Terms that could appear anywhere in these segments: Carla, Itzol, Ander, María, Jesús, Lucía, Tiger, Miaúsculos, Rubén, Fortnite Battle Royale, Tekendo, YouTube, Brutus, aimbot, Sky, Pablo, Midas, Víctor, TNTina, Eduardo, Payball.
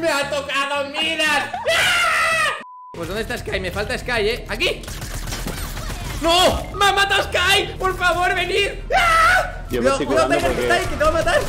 ¡Me ha tocado Midas! ¡Ah! Pues ¿dónde está Sky? Me falta Sky, ¿eh? ¡Aquí! ¡No! ¡Me ha matado Sky! ¡Por favor, venid! ¡Ah! Yo me estoy cuidando porque... está ahí, que te va a matar.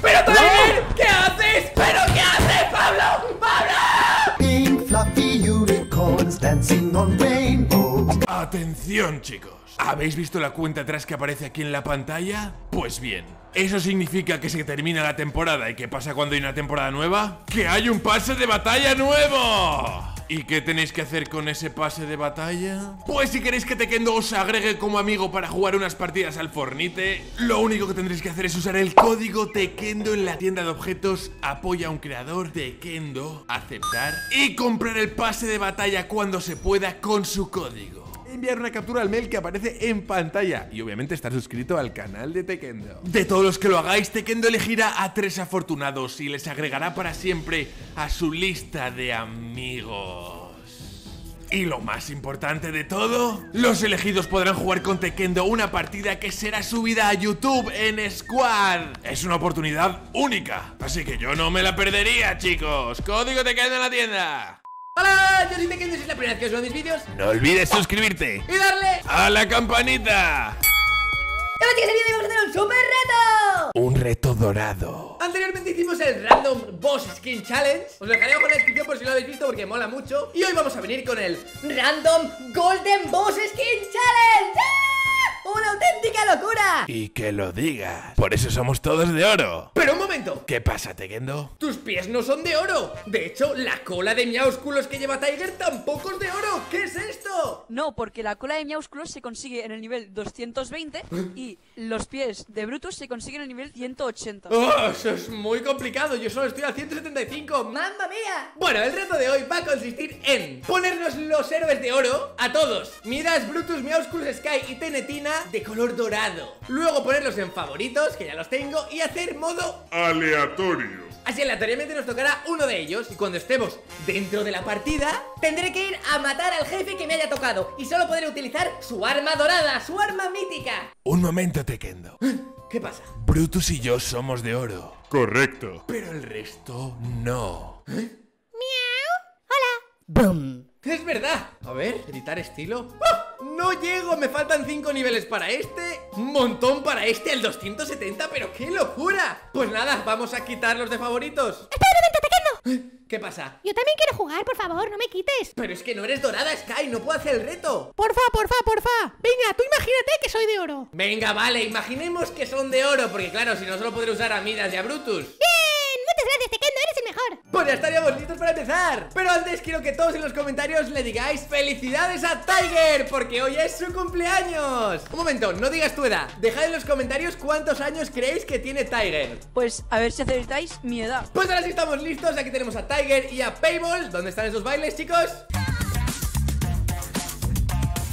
¡Pero Tiger! ¡No! ¿Qué haces? ¿Pero qué haces, Pablo? ¡Pablo! Pink fluffy unicorns dancing on rainbows. Atención, chicos. ¿Habéis visto la cuenta atrás que aparece aquí en la pantalla? Pues bien, eso significa que se termina la temporada. ¿Y qué pasa cuando hay una temporada nueva? ¡Que hay un pase de batalla nuevo! ¿Y qué tenéis que hacer con ese pase de batalla? Pues si queréis que Tekendo os agregue como amigo para jugar unas partidas al Fortnite, lo único que tendréis que hacer es usar el código Tekendo en la tienda de objetos, apoya a un creador, Tekendo, aceptar y comprar el pase de batalla cuando se pueda con su código. Enviar una captura al mail que aparece en pantalla y obviamente estar suscrito al canal de Tekendo. De todos los que lo hagáis, Tekendo elegirá a 3 afortunados y les agregará para siempre a su lista de amigos. Y lo más importante de todo, los elegidos podrán jugar con Tekendo una partida que será subida a YouTube en Squad. Es una oportunidad única, así que yo no me la perdería, chicos. Código Tekendo en la tienda. Hola, yo soy Tekendo, si es la primera vez que os veo mis vídeos, no olvides suscribirte y darle a la campanita. Y ahora, chicos, el vídeo vamos a hacer un super reto. Un reto dorado. Anteriormente hicimos el Random Boss Skin Challenge. Os dejaré abajo en la descripción por si lo habéis visto, porque mola mucho. Y hoy vamos a venir con el Random Golden Boss Skin Challenge. ¡Una auténtica locura! Y que lo digas, por eso somos todos de oro. Pero un momento, ¿qué pasa, Tekendo? Tus pies no son de oro. De hecho, la cola de Miaúsculos que lleva Tiger tampoco es de oro. ¿Qué es esto? No, porque la cola de Miaúsculos se consigue en el nivel 220 y los pies de Brutus se consiguen en el nivel 180. ¡Oh, eso es muy complicado! Yo solo estoy al 175. ¡Mamma mía! Bueno, el reto de hoy va a consistir en ponernos los héroes de oro a todos. Midas, Brutus, Miaúsculos, Sky y TNTina de color dorado. Luego ponerlos en favoritos, que ya los tengo, y hacer modo aleatorio. Así aleatoriamente nos tocará uno de ellos. Y cuando estemos dentro de la partida, tendré que ir a matar al jefe que me haya tocado. Y solo podré utilizar su arma dorada, su arma mítica. Un momento, Tekendo. ¿Qué pasa? Brutus y yo somos de oro. Correcto. Pero el resto no. ¿Eh? ¡Miau! ¡Hola! ¡Bum! ¡Es verdad! A ver, gritar estilo. ¡Oh! ¡No llego! Me faltan 5 niveles para este. Un montón para este, el 270. ¡Pero qué locura! Pues nada, vamos a quitar los de favoritos. ¡Espera un momento, Tekendo! ¿Qué pasa? Yo también quiero jugar, por favor, no me quites. Pero es que no eres dorada, Sky, no puedo hacer el reto. Porfa, porfa, porfa. Venga, tú imagínate que soy de oro. Venga, vale, imaginemos que son de oro. Porque claro, si no solo podré usar a Midas y a Brutus. ¡Bien! ¡Muchas gracias, Tekendo! ¡Eres el mejor! Pues ya estaríamos listos para empezar. Pero antes quiero que todos en los comentarios le digáis ¡felicidades a Tiger! Porque hoy es su cumpleaños. Un momento, no digas tu edad. Dejad en los comentarios cuántos años creéis que tiene Tiger. Pues a ver si acertáis mi edad. Pues ahora sí estamos listos, aquí tenemos a Tiger y a Payball. ¿Dónde están esos bailes, chicos?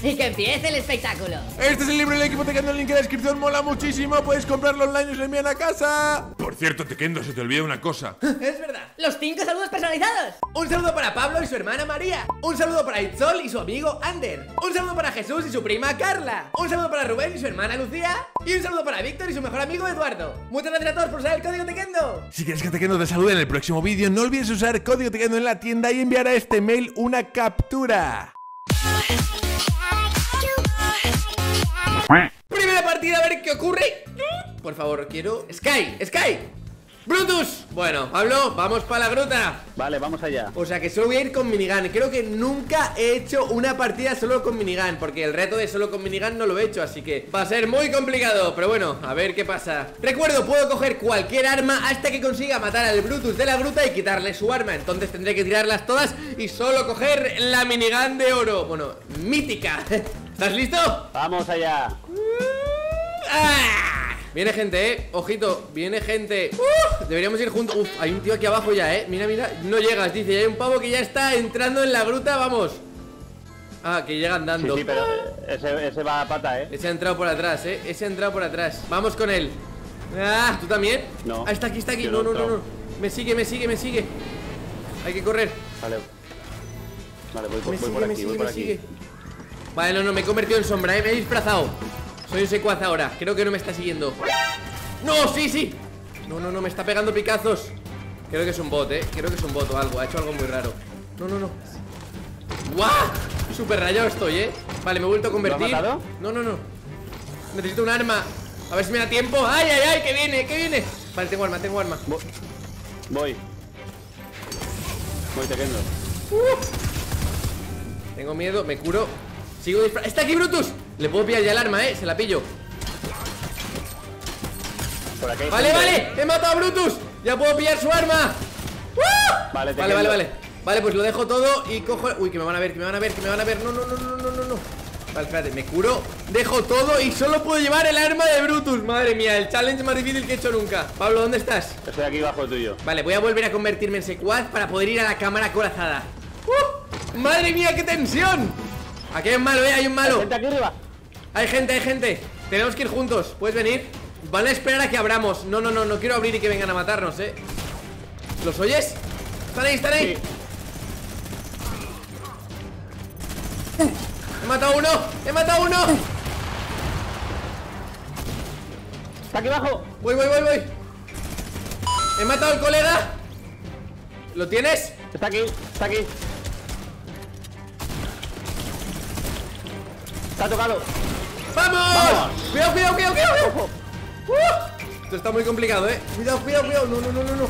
Y que empiece el espectáculo. Este es el libro del equipo Tekendo, el link en la descripción. Mola muchísimo, puedes comprarlo online y se envían a casa. Por cierto, Tekendo, se te olvida una cosa. Es verdad. Los 5 saludos personalizados. Un saludo para Pablo y su hermana María. Un saludo para Itzol y su amigo Ander. Un saludo para Jesús y su prima Carla. Un saludo para Rubén y su hermana Lucía. Y un saludo para Víctor y su mejor amigo Eduardo. Muchas gracias a todos por usar el código Tekendo. Si quieres que Tekendo te salude en el próximo vídeo, no olvides usar código Tekendo en la tienda y enviar a este mail una captura. Primera partida, a ver qué ocurre. Por favor, quiero... Sky, Sky, Brutus. Bueno, Pablo, vamos para la gruta. Vale, vamos allá. O sea que solo voy a ir con minigun. Creo que nunca he hecho una partida solo con minigun, porque el reto de solo con minigun no lo he hecho, así que va a ser muy complicado. Pero bueno, a ver qué pasa. Recuerdo, puedo coger cualquier arma hasta que consiga matar al Brutus de la gruta y quitarle su arma. Entonces tendré que tirarlas todas y solo coger la minigun de oro. Bueno, mítica. ¿Estás listo? Vamos allá. ¡Ah! Viene gente, ojito, viene gente. Deberíamos ir juntos. Uf, hay un tío aquí abajo ya, mira, mira. No llegas, dice, hay un pavo que ya está entrando en la gruta, vamos. Ah, que llega andando. Sí, sí, pero ese va a pata, Ese ha entrado por atrás, Ese ha entrado por atrás. Vamos con él. Ah, ¿tú también? No. Ah, está aquí, está aquí. No, no, no, no. Me sigue, me sigue, me sigue. Hay que correr. Vale. Vale, voy por aquí, voy por aquí. Vale, no, no, me he convertido en sombra, me he disfrazado. Soy un secuaz ahora, creo que no me está siguiendo. ¡No, sí, sí! No, no, no, me está pegando picazos. Creo que es un bot, creo que es un bot o algo. Ha hecho algo muy raro. No, no, no. ¡Wow! Súper rayado estoy, Vale, me he vuelto a convertir. ¿Lo has matado? No, no, no. Necesito un arma. A ver si me da tiempo. ¡Ay, ay, ay! ¡Que viene, que viene! Vale, tengo arma, tengo arma. Voy. Voy Tekendo. Tengo miedo, me curo. Sigo disparando. ¡Está aquí Brutus! Le puedo pillar ya el arma, se la pillo. Por aquí. Vale, vale, he matado a Brutus. Ya puedo pillar su arma. Vale, vale, vale, vale. Vale, pues lo dejo todo y cojo. Uy, que me van a ver, que me van a ver, que me van a ver. No, no, no, no, no, no, no. Vale, espérate, me curo. Dejo todo y solo puedo llevar el arma de Brutus. Madre mía, el challenge más difícil que he hecho nunca. Pablo, ¿dónde estás? Estoy aquí bajo tuyo. Vale, voy a volver a convertirme en secuaz para poder ir a la cámara acorazada. ¡Madre mía, qué tensión! Aquí hay un malo, hay un malo. Hay gente aquí arriba. Hay gente, hay gente. Tenemos que ir juntos. ¿Puedes venir? Van a esperar a que abramos. No, no, no, no quiero abrir y que vengan a matarnos, ¿Los oyes? Están ahí, están ahí. Sí. He matado uno, he matado uno. Está aquí abajo. Voy, voy, voy, voy. He matado al colega. ¿Lo tienes? Está aquí, está aquí. Está tocado. ¡Vamos! ¡Vamos! Cuidado, cuidado, cuidado, cuidado. Esto está muy complicado, Cuidado, cuidado, cuidado. No, no, no, no, no.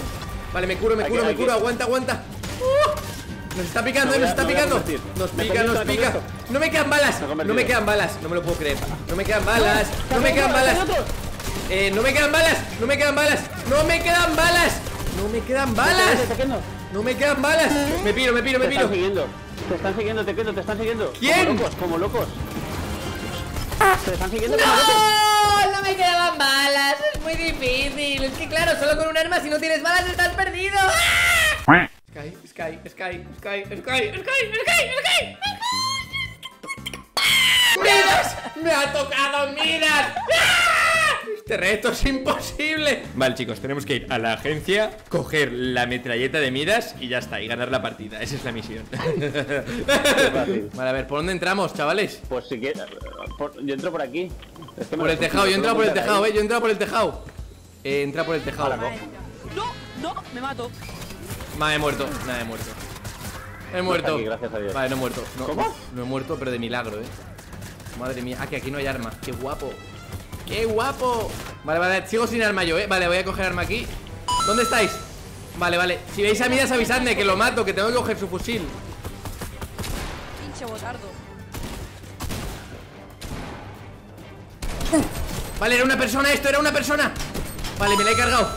Vale, me curo, me curo, me curo. Aguanta, aguanta. Nos está picando, nos está picando. Nos pica, nos pica. No me quedan balas. No me quedan balas. No me lo puedo creer. No me quedan balas. No me quedan balas. No me quedan balas. No me quedan balas. No me quedan balas. No me quedan balas. No me quedan balas. Me piro, me piro, me piro. Te están siguiendo, te quedo, te están siguiendo. ¿Quién? Como locos, como locos. Te están siguiendo. ¡No! No me quedaban balas. Es muy difícil. Es que claro, solo con un arma, si no tienes balas, estás perdido. ¡Ah! Sky, Sky, Sky, Sky, Sky, Sky, Sky, Sky. ¡Midas! ¡Me ha tocado Midas! Este reto es imposible. Vale, chicos, tenemos que ir a la agencia, coger la metralleta de Midas y ya está, y ganar la partida. Esa es la misión. Vale, a ver, ¿por dónde entramos, chavales? Pues si quieres, yo entro por aquí. Es que por el tejado, yo he entrado por el tejado, yo he entrado por el tejado. Entra por el tejado. No, no, me mato. Nada, he muerto, nada, he muerto. He muerto. Aquí, gracias a Dios. Vale, no he muerto. No, ¿cómo? No he muerto, pero de milagro, Madre mía, que aquí no hay arma. Qué guapo. ¡Qué guapo! Vale, vale, sigo sin arma yo, Vale, voy a coger arma aquí. ¿Dónde estáis? Vale, vale. Si veis a Midas, avisadme que lo mato, que tengo que coger su fusil. Pinche botardo. Vale, era una persona esto, era una persona. Vale, me la he cargado.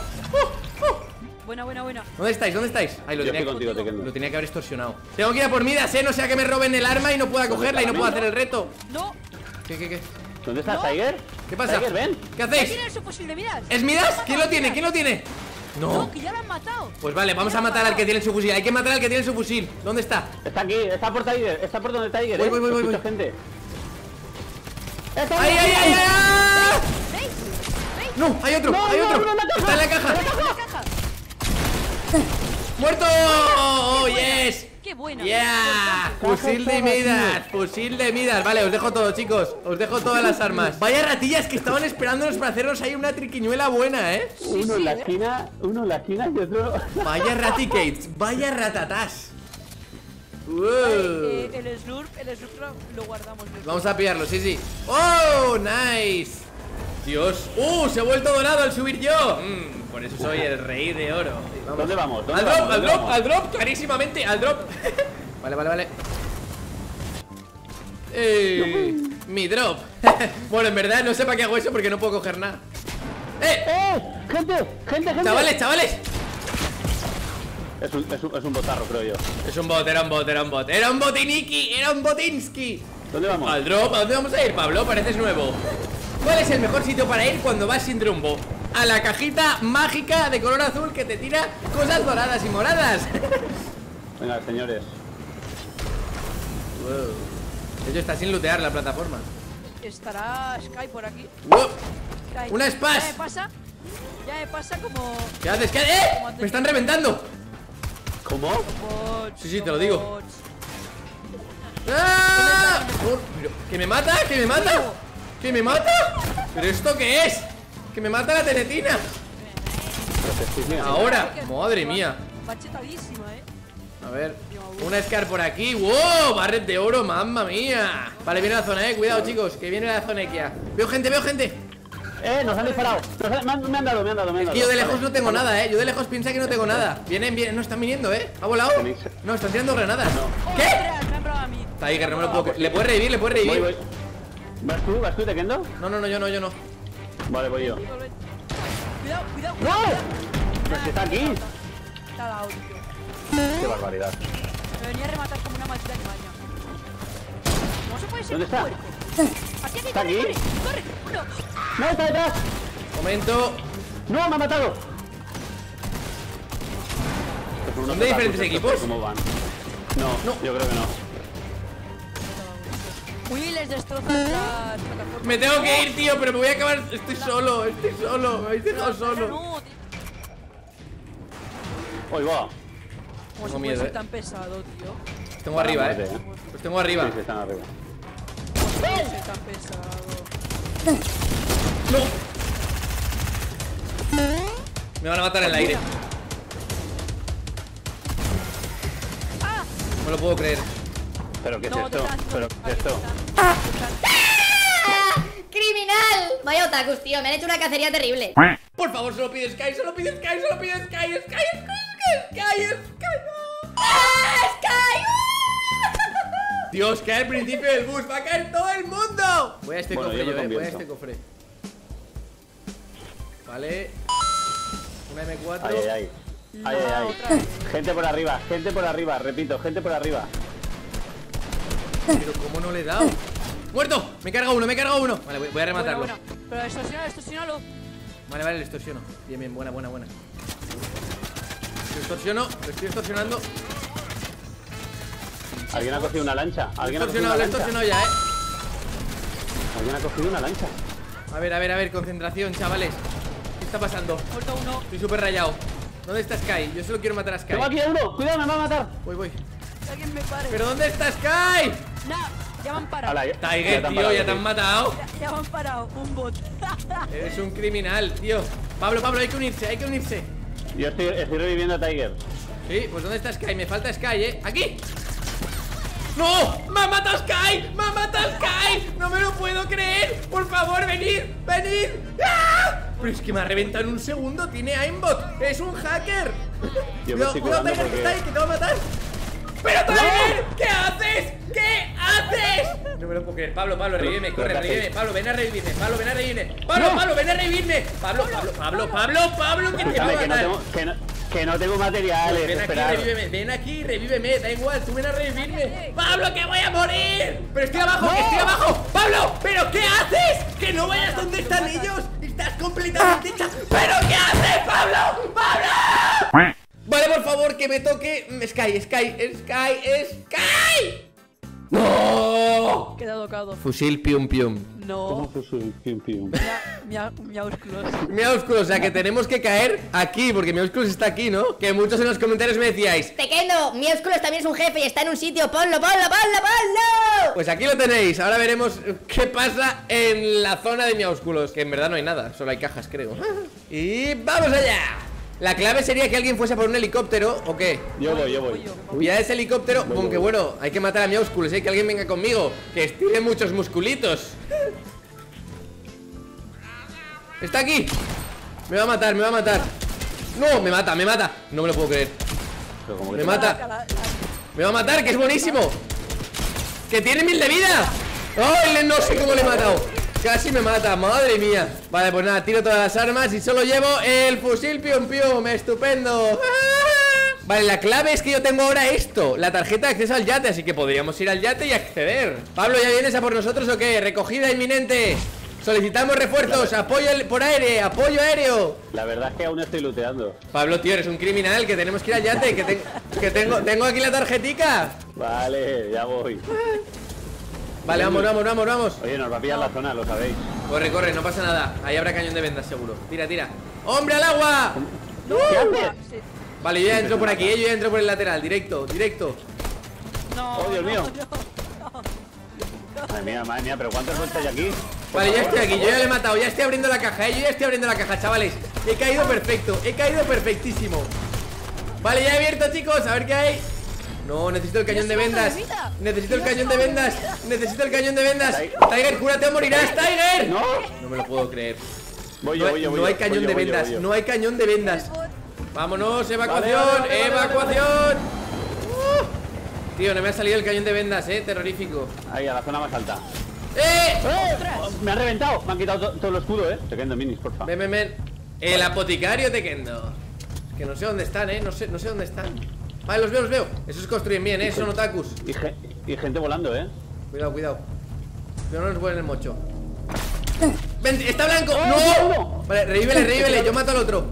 Buena, buena, buena. ¿Dónde estáis? ¿Dónde estáis? Ahí lo tenía, contigo, lo tenía que haber extorsionado. Tengo que ir a por Midas, no sea que me roben el arma y no pueda cogerla y no pueda hacer el reto. No. ¿Qué? ¿Dónde estás, Tiger? ¿Qué pasa? Tiger, ven. ¿Qué hacéis? ¿Es Midas? ¿Quién lo tiene? ¿Quién lo tiene? No, que ya lo han matado. Pues vale, vamos a matar al que tiene su fusil. Hay que matar al que tiene su fusil. ¿Dónde está? Está aquí, está por Tiger. Está por donde Tiger. Voy, voy, voy, voy. Gente. ¡Ay, ay, ay, ay! No, hay otro, hay otro. Está en la caja. ¡Muerto! ¡Oh, yes! ¡Qué bueno! ¡Yeah! Fusil de Midas, fusil de Midas. Vale, os dejo todo, chicos. Os dejo todas las armas. Vaya ratillas que estaban esperándonos para hacernos ahí una triquiñuela buena, Uno en la esquina, uno en la esquina y otro. Vaya raticates, vaya ratatás. El slurp lo guardamos. Vamos a pillarlo, sí, sí. ¡Oh, nice! Dios. Se ha vuelto dorado al subir yo. Por eso soy el rey de oro. Vamos. ¿Dónde vamos? ¿Dónde al drop, al drop, al drop, clarísimamente, al drop. Vale, vale, vale. Mi drop. Bueno, en verdad no sé para qué hago eso porque no puedo coger nada. Gente, gente, gente. Chavales, chavales. Es un botarro, creo yo. Es un bot, era un bot, era un bot. Era un botiniki, era un botinski. ¿Dónde vamos? Al drop, ¿a dónde vamos a ir, Pablo? Pareces nuevo. ¿Cuál es el mejor sitio para ir cuando vas sin rumbo? A la cajita mágica de color azul que te tira cosas doradas y moradas. Venga, señores. De hecho, está sin lootear la plataforma. Estará Sky por aquí. Sky. ¡Una spas! Ya me pasa como... ¿Qué haces? ¿Qué? ¡Me están reventando! ¿Cómo? Robots, sí, sí, te lo digo. ¡Ah! ¿Que me mata? ¿Que me mata? ¿Que me mata? ¿Pero esto qué es? ¡Que me mata la TNTina! Ahora, madre mía. A ver, una Scar por aquí. ¡Wow! Barret de oro, mamma mía. Vale, viene la zona, cuidado, chicos, que viene la zona Ikea. Veo gente, veo gente. Nos han disparado. Me han dado. Yo de lejos no tengo nada, Yo de lejos piensa que no tengo nada. Vienen, no están viniendo, ¿Ha volado? No, están tirando granadas. ¿Qué? Tiger, no me lo puedo. ¿Le puedes revivir? Voy. ¿Vas tú, Tekendo? No, yo no. Vale, voy yo. Cuidado. ¡No! Pues está aquí. Está la audio. Qué barbaridad. Me venía a rematar como una maldita animalia. ¿Cómo se puede ser? ¿Dónde está? ¿Está aquí? ¡Corre! ¡No, está detrás! Momento. ¡No, me ha matado! ¿Son de diferentes equipos? ¿Cómo van? No, yo creo que no. Uy, les destrozo las plataformas. Me tengo que ir, tío, pero me voy a acabar. Estoy solo, me habéis dejado solo. Hoy va. Tengo miedo, tan pesado, tío. Los tengo arriba, Los tengo arriba. Sí, están arriba. Tan pesado. No. Me van a matar en el aire. No lo puedo creer. ¿Pero qué es esto? ¿Pero qué es esto? ¡Criminal! Vaya otakus, tío, me han hecho una cacería terrible. Por favor, solo pide Sky. ¡Ah, Sky! Dios, cae al principio del bus, va a caer todo el mundo. Voy a este cofre, voy a este cofre. Vale. Una M4. Ay. Gente por arriba, repito, gente por arriba. Pero cómo no le he dado. ¡Muerto! Me he cargado uno. Vale, voy a rematarlo. Bueno. Pero distorsionalo. Vale, lo distorsiono. Bien, buena. Lo distorsiono, lo estoy distorsionando. ¿Alguien ha cogido una lancha? Lo he distorsionado ya, ¿Alguien ha cogido una lancha? A ver, concentración, chavales. ¿Qué está pasando? Muerto uno. Estoy súper rayado. ¿Dónde está Sky? Yo solo quiero matar a Sky. ¡Tengo aquí uno! ¡Cuidado, me va a matar! Voy. Alguien me pare. ¿Pero dónde está Sky? No, ya me han parado. Tiger, tío, ya te han matado. Ya me han parado, un bot. Eres un criminal, tío. Pablo, hay que unirse. Yo estoy reviviendo a Tiger. Sí, pues ¿dónde está Sky? Me falta Sky, ¡Aquí! ¡No! ¡Me ha matado Sky! ¡No me lo puedo creer! ¡Por favor, venid! ¡Ah! Pero es que me ha reventado en un segundo. Tiene aimbot. ¡Es un hacker! Cuidado, Tiger, que está ahí, que te va a matar. ¡Pero Tiger! ¿Qué haces? No me lo puedo creer. Pablo, revíveme, corre. Pablo, ven a revivirme. Pablo, ven a revivirme. Pablo, que te voy a matar. Que no tengo materiales. Pues ven aquí, revíveme, da igual, tú ven a revivirme. Pablo, que voy a morir. Pero estoy abajo. Pablo, ¿pero qué haces? Que no vayas donde están ellos. Estás completamente hecha. ¿Pero qué haces, Pablo? ¡Pablo! Vale, por favor, que me toque Sky. ¡No! Queda tocado. Fusil pium pium. No. ¿Cómo fusil pium pium? Miaúsculos, o sea que tenemos que caer aquí, porque Miaúsculos está aquí, ¿no? Que muchos en los comentarios me decíais: Tekendo, Miaúsculos también es un jefe y está en un sitio, ponlo. Pues aquí lo tenéis, ahora veremos qué pasa en la zona de Miaúsculos. Que en verdad no hay nada, solo hay cajas, creo. Y vamos allá. La clave sería que alguien fuese por un helicóptero, ¿o qué? Yo voy. Ya ese helicóptero, aunque bueno, hay que matar a Miaúsculos, que alguien venga conmigo, que estire muchos musculitos. Está aquí. Me va a matar. No, me mata. No me lo puedo creer. Me mata. Me va a matar, que es buenísimo. Que tiene 1000 de vida. ¡Ay, no sé cómo le he matado! Casi me mata, madre mía. Vale, pues nada, tiro todas las armas y solo llevo el fusil pium pium, estupendo. Vale, la clave es que yo tengo ahora esto, la tarjeta de acceso al yate, así que podríamos ir al yate y acceder. Pablo, ¿ya vienes a por nosotros o qué? Recogida inminente. Solicitamos refuerzos, apoyo por aire, apoyo aéreo. La verdad es que aún estoy looteando. Pablo, tío, eres un criminal, que tenemos que ir al yate, que tengo aquí la tarjetica. Vale, ya voy. Vale, vamos. Oye, nos va a pillar la zona, lo sabéis. Corre, no pasa nada. Ahí habrá cañón de vendas, seguro. Tira. ¡Hombre, al agua! ¡No! Vale, yo ya entro por aquí, yo ya entro por el lateral. Directo. No, ¡oh, Dios mío! No. Madre mía, pero ¿cuántos vueltas hay aquí? Vale, ya estoy aquí, yo ya le he matado. Ya estoy abriendo la caja, chavales. He caído perfecto, he caído perfectísimo. Vale, ya he abierto, chicos, a ver qué hay. No, necesito el cañón de vendas. Necesito el cañón de vendas. Necesito el cañón de vendas. Tiger, júrate o morirás, Tiger. No, no me lo puedo creer. Voy yo, voy yo, voy yo. No hay cañón de vendas, no hay cañón de vendas. Vámonos, evacuación, evacuación. Tío, no me ha salido el cañón de vendas, terrorífico. Ahí, a la zona más alta. Me han reventado, me han quitado todo el escudo, Tekendo minis, porfa. Ven, ven, ven. El apoticario Tekendo. Que no sé dónde están, no sé dónde están. Vale, los veo, los veo. Esos construyen bien, son otakus. Y gente volando, Cuidado, cuidado. Pero no nos vuelen el mocho. Ven, está blanco. ¡No! Vale, revívele, revívele, yo mato al otro.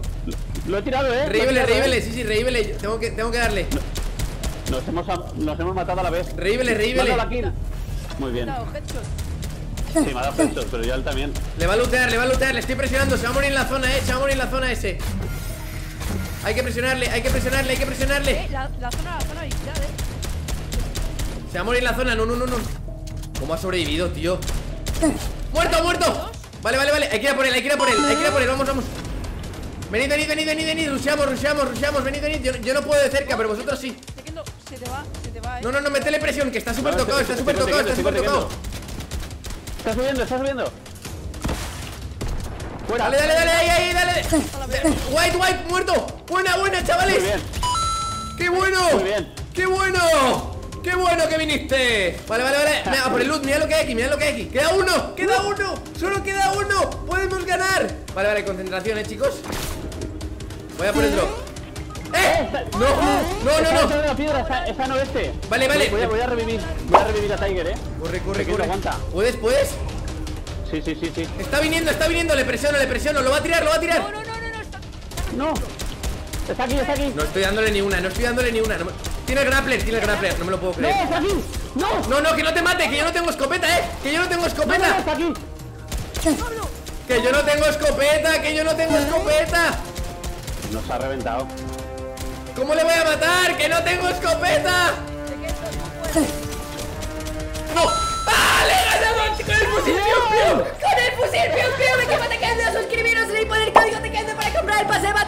Lo he tirado, Revívele, revívele, sí, sí, revívele. Tengo que darle. Nos hemos matado a la vez. Revívele, revívele. Muy bien. Sí, me ha dado puntos, pero yo él también. Le va a lootear, le va a lootear, le estoy presionando. Se va a morir en la zona, se va a morir en la zona ese. Hay que presionarle, hay que presionarle, hay que presionarle. La zona vigilada, Se va a morir en la zona, no. ¿Cómo ha sobrevivido, tío? ¡Muerto, muerto! Vale, vale, vale, hay que ir a por él, hay que ir a por él, hay que ir a por él, vamos, vamos. Venid, venid, venid, venid, venid, rushamos, venid, venid. Yo no puedo de cerca, pero vosotros sí. Se te va, No, metele presión, que está súper tocado, está súper tocado, está súper tocado. Está subiendo, está subiendo. Fuera. Dale, dale, dale, ahí, dale. White, white, muerto. Buena, buena, chavales. Muy bien. ¡Qué bueno! Muy bien. ¡Qué bueno! ¡Qué bueno que viniste! Vale, vale, vale. Mira, por el loot, mira lo que hay aquí, mira lo que hay aquí. Queda uno, queda uno. Solo queda uno. Podemos ganar. Vale, vale, concentración, chicos. Voy a por el drop. No, está en oeste. Vale, vale. Voy a revivir. Voy a revivir a Tiger, Corre, corre, corre. ¿Puedes? Sí. Está viniendo, le presiono, lo va a tirar. No. Está aquí. No estoy dándole ni una, no. Tiene el grappler, no me lo puedo creer. No, está aquí. No, que no te mate, que yo no tengo escopeta, que yo no tengo escopeta. No, está aquí. Que yo no tengo escopeta. Nos ha reventado. ¿Cómo le voy a matar? ¡Que no tengo escopeta! ¡No! ¡Ah! ¡Le ganamos! ¡Con el fusil, pio, pio! ¡Con el fusil, pio, pio! ¡Me quema Tekendo! ¡Suscribiros y poner el código Tekendo para comprar el pase!